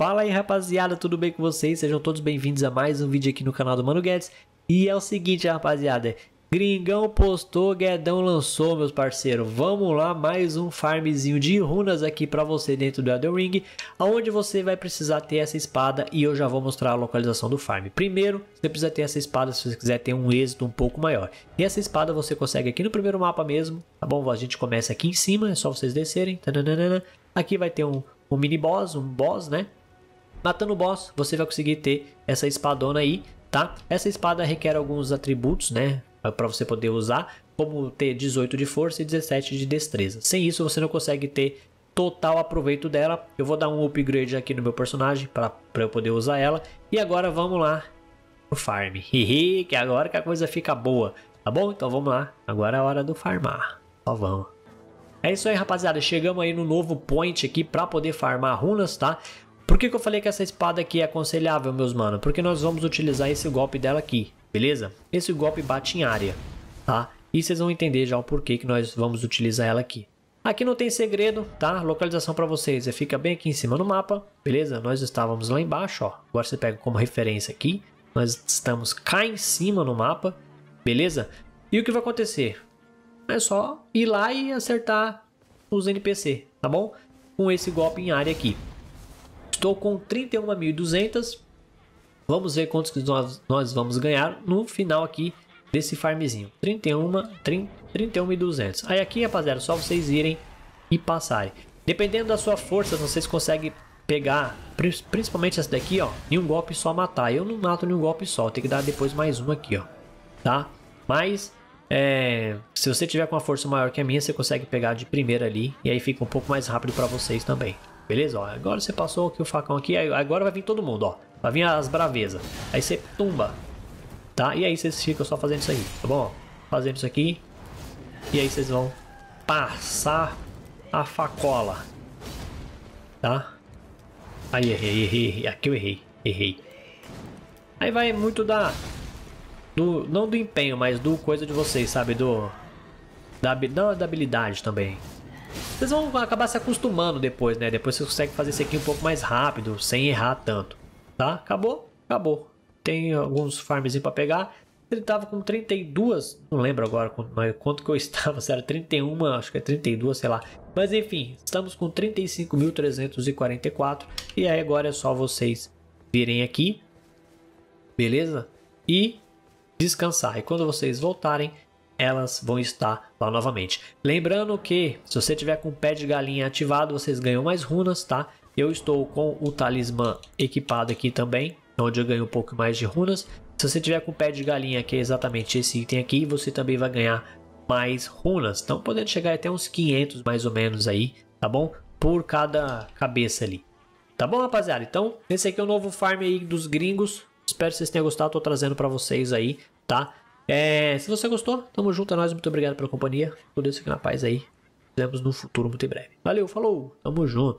Fala aí rapaziada, tudo bem com vocês? Sejam todos bem-vindos a mais um vídeo aqui no canal do Mano Guedes. E é o seguinte rapaziada, Gringão postou, Guedão lançou, meus parceiros. Vamos lá, mais um farmzinho de runas aqui pra você dentro do Elden Ring, aonde você vai precisar ter essa espada e eu já vou mostrar a localização do farm. Primeiro, você precisa ter essa espada se você quiser ter um êxito um pouco maior. E essa espada você consegue aqui no primeiro mapa mesmo, tá bom? A gente começa aqui em cima, é só vocês descerem. Tananana. Aqui vai ter um mini boss, né? Matando o boss, você vai conseguir ter essa espadona aí, tá? Essa espada requer alguns atributos, né? Para você poder usar, como ter 18 de força e 17 de destreza. Sem isso você não consegue ter total aproveito dela. Eu vou dar um upgrade aqui no meu personagem para eu poder usar ela. E agora vamos lá pro farm, que agora que a coisa fica boa, tá bom? Então vamos lá, agora é a hora do farmar, só vamos. É isso aí rapaziada, chegamos aí no novo point aqui para poder farmar runas, tá? Por que eu falei que essa espada aqui é aconselhável, meus mano? Porque nós vamos utilizar esse golpe dela aqui, beleza? Esse golpe bate em área, tá? E vocês vão entender já o porquê que nós vamos utilizar ela aqui. Aqui não tem segredo, tá? Localização pra vocês, você fica bem aqui em cima no mapa, beleza? Nós estávamos lá embaixo, ó. Agora você pega como referência aqui. Nós estamos cá em cima no mapa, beleza? E o que vai acontecer? É só ir lá e acertar os NPC, tá bom? Com esse golpe em área aqui. Estou com 31.200. Vamos ver quantos que nós vamos ganhar no final aqui desse farmzinho. 31.200. Aí aqui, rapaziada, só vocês irem e passarem. Dependendo da sua força, vocês conseguem pegar, principalmente essa daqui, ó, em um golpe só matar. Eu não mato em um golpe só, tem que dar depois mais um aqui, ó, tá? Mas se você tiver com uma força maior que a minha, você consegue pegar de primeira ali e aí fica um pouco mais rápido para vocês também. Beleza? Ó, agora você passou aqui o facão aqui, agora vai vir todo mundo, ó. Vai vir as bravezas. Aí você tumba, tá? E aí vocês ficam só fazendo isso aí, tá bom? Fazendo isso aqui. E aí vocês vão passar a facola, tá? Aí errei. Aqui eu errei. Aí vai muito não do empenho, mas do coisa de vocês, sabe? Da habilidade também. Vocês vão acabar se acostumando depois, né? Depois você consegue fazer isso aqui um pouco mais rápido, sem errar tanto, tá? Acabou? Acabou. Tem alguns farmzinhos pra pegar. Ele tava com 32, não lembro agora quanto que eu estava, se era 31, acho que é 32, sei lá. Mas enfim, estamos com 35.344 e aí agora é só vocês virem aqui, beleza? E descansar. E quando vocês voltarem, elas vão estar lá novamente. Lembrando que se você tiver com o pé de galinha ativado, vocês ganham mais runas, tá? Eu estou com o talismã equipado aqui também, onde eu ganho um pouco mais de runas. Se você tiver com o pé de galinha, que é exatamente esse item aqui, você também vai ganhar mais runas. Então podendo chegar até uns 500 mais ou menos aí, tá bom? Por cada cabeça ali. Tá bom, rapaziada? Então esse aqui é o novo farm aí dos gringos. Espero que vocês tenham gostado, tô trazendo pra vocês aí, tá? Se você gostou, tamo junto, é nóis, muito obrigado pela companhia, tudo isso aqui na paz aí, nos vemos no futuro muito em breve. Valeu, falou, tamo junto.